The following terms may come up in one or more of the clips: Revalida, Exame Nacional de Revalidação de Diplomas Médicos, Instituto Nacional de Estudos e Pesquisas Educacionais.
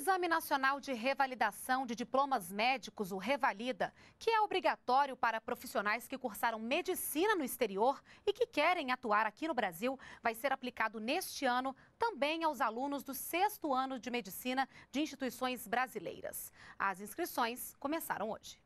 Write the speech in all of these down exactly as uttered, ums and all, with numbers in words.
Exame Nacional de Revalidação de Diplomas Médicos, o Revalida, que é obrigatório para profissionais que cursaram medicina no exterior e que querem atuar aqui no Brasil, vai ser aplicado neste ano também aos alunos do sexto ano de medicina de instituições brasileiras. As inscrições começaram hoje.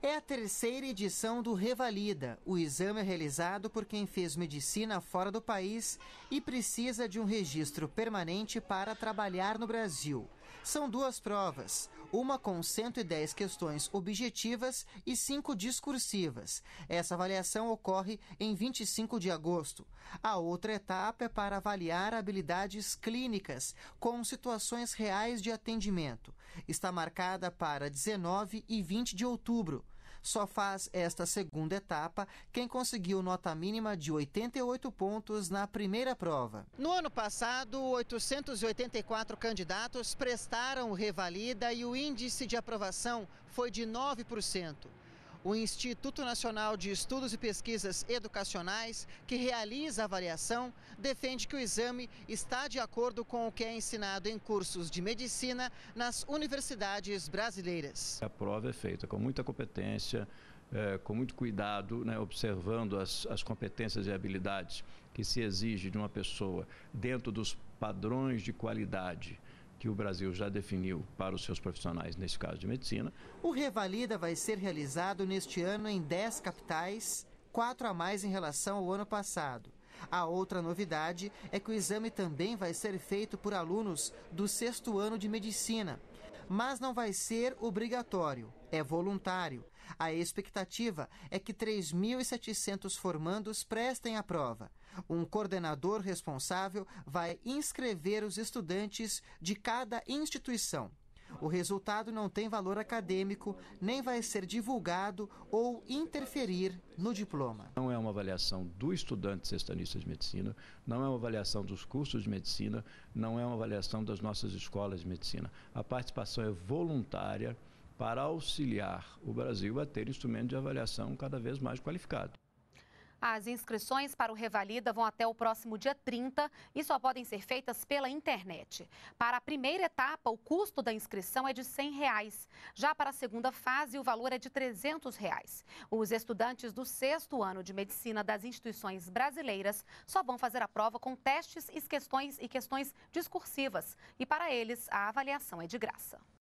É a terceira edição do Revalida. O exame é realizado por quem fez medicina fora do país e precisa de um registro permanente para trabalhar no Brasil. São duas provas, uma com cento e dez questões objetivas e cinco discursivas. Essa avaliação ocorre em vinte e cinco de agosto. A outra etapa é para avaliar habilidades clínicas com situações reais de atendimento. Está marcada para dezenove e vinte de outubro. Só faz esta segunda etapa quem conseguiu nota mínima de oitenta e oito pontos na primeira prova. No ano passado, oitocentos e oitenta e quatro candidatos prestaram o Revalida e o índice de aprovação foi de nove por cento. O Instituto Nacional de Estudos e Pesquisas Educacionais, que realiza a avaliação, defende que o exame está de acordo com o que é ensinado em cursos de medicina nas universidades brasileiras. A prova é feita com muita competência, é, com muito cuidado, né, observando as, as competências e habilidades que se exige de uma pessoa dentro dos padrões de qualidade que o Brasil já definiu para os seus profissionais, nesse caso de medicina. O Revalida vai ser realizado neste ano em dez capitais, quatro a mais em relação ao ano passado. A outra novidade é que o exame também vai ser feito por alunos do sexto ano de medicina, mas não vai ser obrigatório, é voluntário. A expectativa é que três mil e setecentos formandos prestem a prova. Um coordenador responsável vai inscrever os estudantes de cada instituição. O resultado não tem valor acadêmico, nem vai ser divulgado ou interferir no diploma. Não é uma avaliação do estudante sextanista de medicina, não é uma avaliação dos cursos de medicina, não é uma avaliação das nossas escolas de medicina. A participação é voluntária para auxiliar o Brasil a ter instrumentos de avaliação cada vez mais qualificados. As inscrições para o Revalida vão até o próximo dia trinta e só podem ser feitas pela internet. Para a primeira etapa, o custo da inscrição é de cem reais. Já para a segunda fase, o valor é de trezentos reais. Os estudantes do sexto ano de medicina das instituições brasileiras só vão fazer a prova com testes e questões, e questões discursivas. E para eles, a avaliação é de graça.